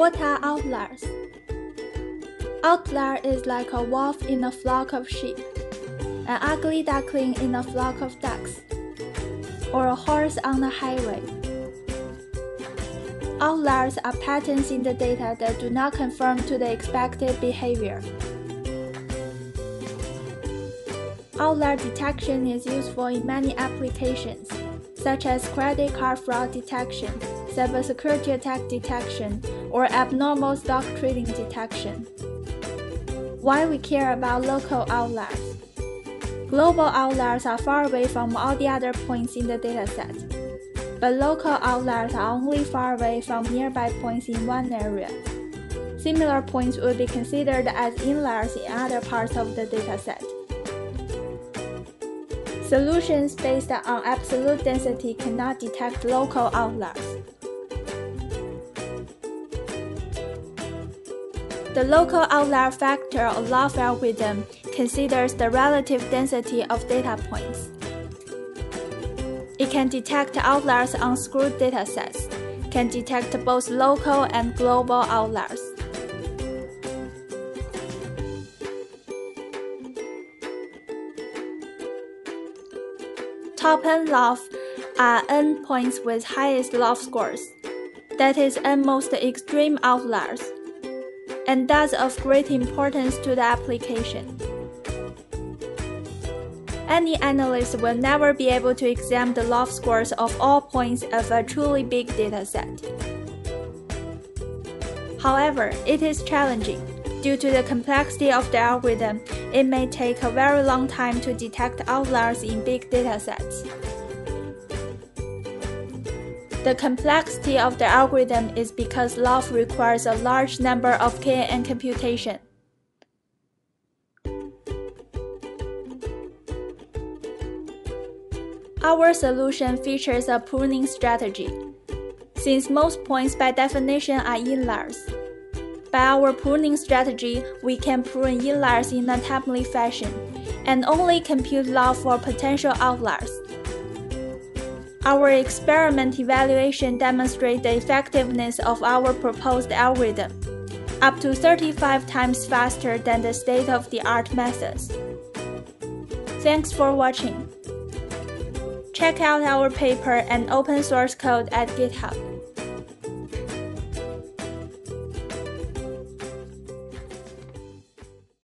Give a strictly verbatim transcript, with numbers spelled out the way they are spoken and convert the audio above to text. What are outliers? Outlier is like a wolf in a flock of sheep, an ugly duckling in a flock of ducks, or a horse on the highway. Outliers are patterns in the data that do not conform to the expected behavior. Outlier detection is useful in many applications, such as credit card fraud detection, cybersecurity attack detection, or abnormal stock trading detection. Why we care about local outliers? Global outliers are far away from all the other points in the dataset, but local outliers are only far away from nearby points in one area. Similar points would be considered as inliers in other parts of the dataset. Solutions based on absolute density cannot detect local outliers. The local outlier factor or L O F algorithm considers the relative density of data points. It can detect outliers on screwed datasets, can detect both local and global outliers. Top n L O F are n points with highest L O F scores, that is n most extreme outliers, and thus of great importance to the application. Any analyst will never be able to examine the L O F scores of all points of a truly big dataset. However, it is challenging. Due to the complexity of the algorithm, it may take a very long time to detect outliers in big datasets. The complexity of the algorithm is because L O F requires a large number of K N N computation. Our solution features a pruning strategy. Since most points by definition are inliers, by our pruning strategy, we can prune inliers in a timely fashion and only compute L O F for potential outliers. Our experiment evaluation demonstrates the effectiveness of our proposed algorithm, up to thirty-five times faster than the state-of-the-art methods. Thanks for watching. Check out our paper and open source code at GitHub.